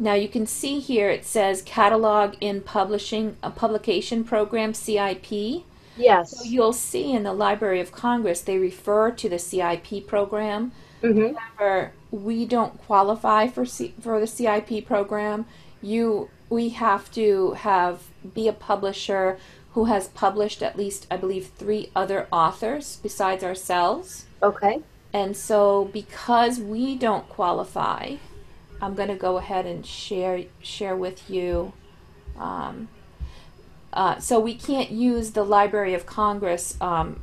Now you can see here it says Catalog in Publishing, a Publication Program, CIP. Yes. So you'll see in the Library of Congress they refer to the CIP program. Mm-hmm. However, we don't qualify for the CIP program. We have to be a publisher who has published at least, I believe, 3 other authors besides ourselves. Okay. And so because we don't qualify, I'm going to go ahead and share with you. So we can't use the Library of Congress to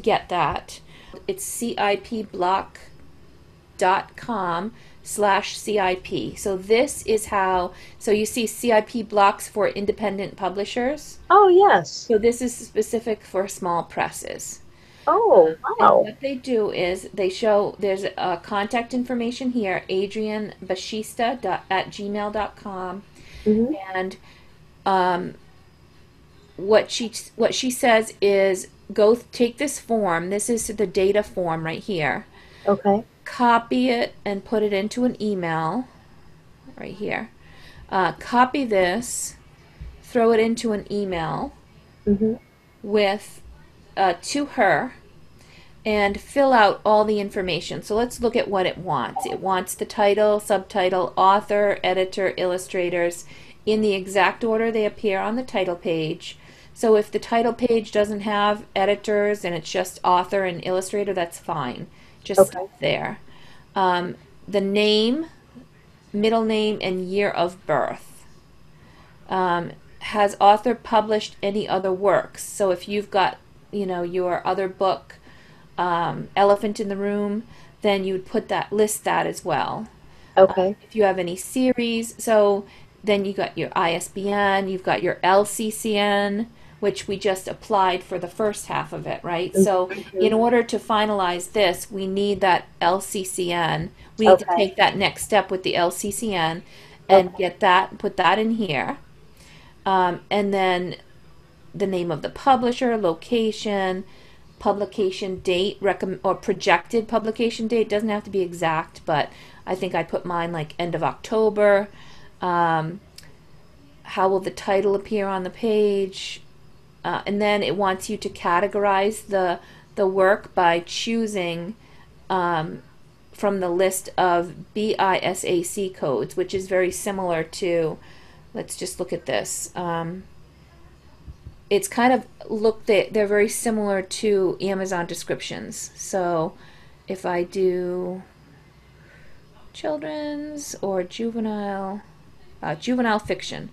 get that. It's cipblock.com/CIP. So this is how, so you see CIP blocks for independent publishers. Oh, yes. So this is specific for small presses. Oh, wow. And what they do is they show, there's contact information here, adrianbashista@gmail.com. Mm-hmm. And what she says is, go take this form. This is the data form right here. Okay. Copy it and put it into an email right here. Copy this, throw it into an email, mm-hmm, with to her, and fill out all the information. So let's look at what it wants. It wants the title, subtitle, author, editor, illustrators in the exact order they appear on the title page. So if the title page doesn't have editors and it's just author and illustrator, that's fine. Just okay. Stop there. The name, middle name, and year of birth. Has author published any other works? So if you've got, you know, your other book, Elephant in the Room, then you would put that, list that as well. Okay. If you have any series, so then you got your ISBN, you've got your LCCN, which we just applied for the first half of it, right? Mm-hmm. So in order to finalize this, we need that LCCN. We need to take that next step with the LCCN and get that, put that in here. And then the name of the publisher, location, publication date, or projected publication date. It doesn't have to be exact, but I think I put mine like end of October. How will the title appear on the page? And then it wants you to categorize the work by choosing from the list of BISAC codes, which is very similar to, let's just look at this. It's kind of, look, they're very similar to Amazon descriptions. So if I do children's or juvenile fiction,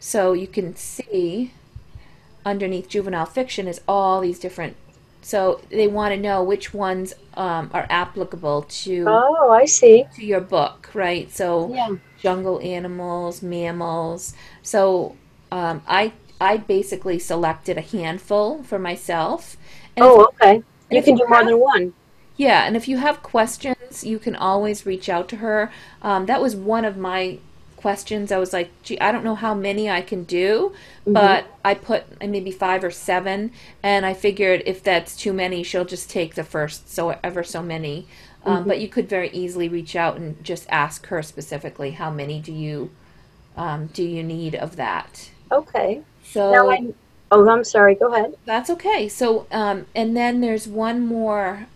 so you can see underneath juvenile fiction is all these different, so they want to know which ones are applicable to, oh, I see, to your book, right? So yeah. Jungle animals, mammals. So I basically selected a handful for myself. And you can do more than one. Yeah, and if you have questions, you can always reach out to her. That was one of my questions. I was like, gee, I don't know how many I can do, mm-hmm, but I put maybe 5 or 7, and I figured if that's too many, she'll just take the first ever so many. Mm-hmm. But you could very easily reach out and just ask her specifically, how many do you need of that? Okay. So now I'm sorry, go ahead. That's okay. So and then there's one more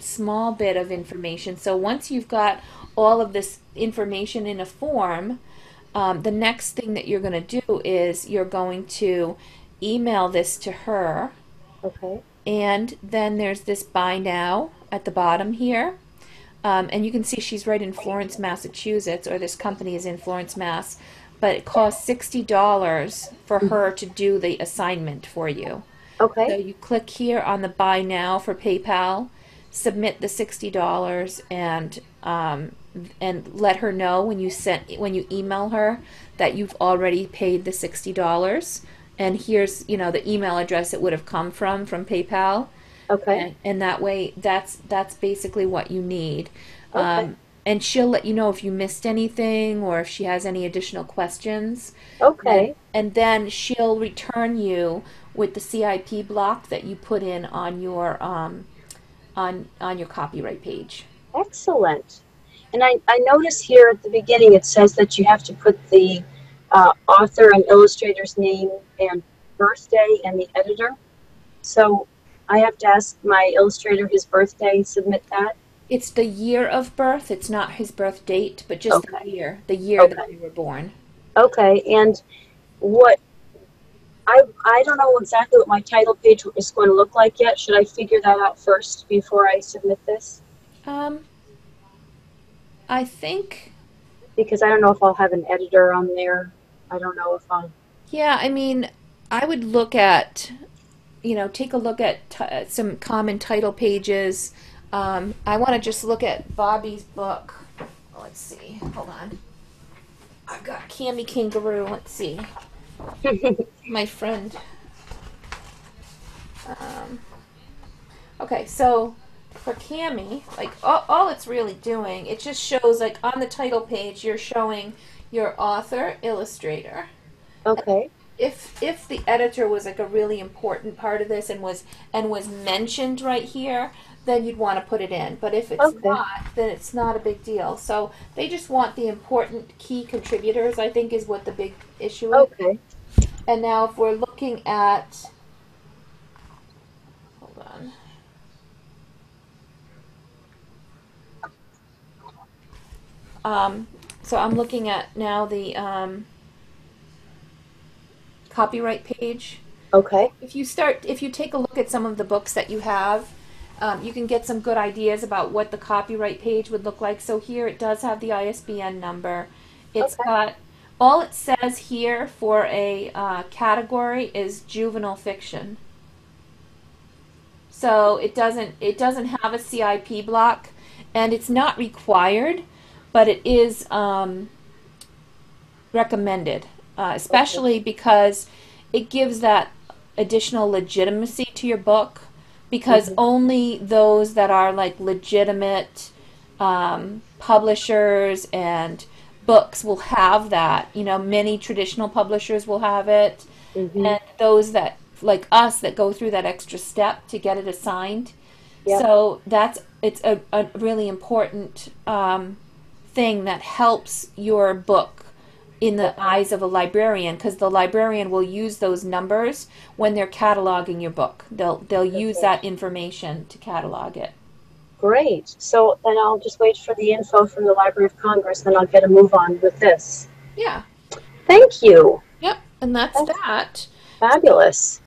small bit of information. So once you've got all of this information in a form, the next thing that you're going to do is you're going to email this to her. Okay. And then there's this buy now at the bottom here. And you can see she's right in Florence, Massachusetts, or this company is in Florence, Mass. But it costs $60 for her to do the assignment for you. Okay. So you click here on the buy now for PayPal, submit the $60, and let her know when you email her that you've already paid the $60. And here's, you know, the email address it would have come from PayPal. Okay. And that way, that's basically what you need. Okay. And she'll let you know if you missed anything or if she has any additional questions. Okay. And then she'll return you with the CIP block that you put in on your copyright page. Excellent. And I notice here at the beginning it says that you have to put the author and illustrator's name and birthday and the editor. So I have to ask my illustrator his birthday and submit that? It's the year of birth. It's not his birth date, but just okay. the year okay. that we were born. Okay, and what, I don't know exactly what my title page is going to look like yet. Should I figure that out first before I submit this? I think... Because I don't know if I'll have an editor on there. I don't know if I'll... Yeah, I mean, I would look at, you know, take a look at some common title pages. I want to just look at Bobby's book. Let's see. Hold on. I've got Cammie Kangaroo. Let's see. My friend. Okay, so... For Cammie, like all it's really doing, it just shows like on the title page you're showing your author, illustrator. Okay. And if the editor was like a really important part of this and was mentioned right here, then you'd want to put it in. But if it's okay. not, then it's not a big deal. So they just want the important key contributors, I think, is what the big issue is. Okay. And now if we're looking at, hold on. So I'm looking at now the copyright page. Okay. If you take a look at some of the books that you have, you can get some good ideas about what the copyright page would look like. So here it does have the ISBN number. It's okay. got, all it says here for a category is juvenile fiction. So it doesn't have a CIP block, and it's not required. But it is recommended, especially because it gives that additional legitimacy to your book, because mm-hmm. only those that are like legitimate publishers and books will have that. You know, many traditional publishers will have it, mm-hmm. and those that, like us, that go through that extra step to get it assigned. Yep. So it's a really important thing that helps your book in the eyes of a librarian, because the librarian will use those numbers when they're cataloging your book. They'll use that information to catalog it. Great. So then I'll just wait for the info from the Library of Congress, then I'll get a move on with this. Yeah. Thank you. Yep, and that's that. Fabulous.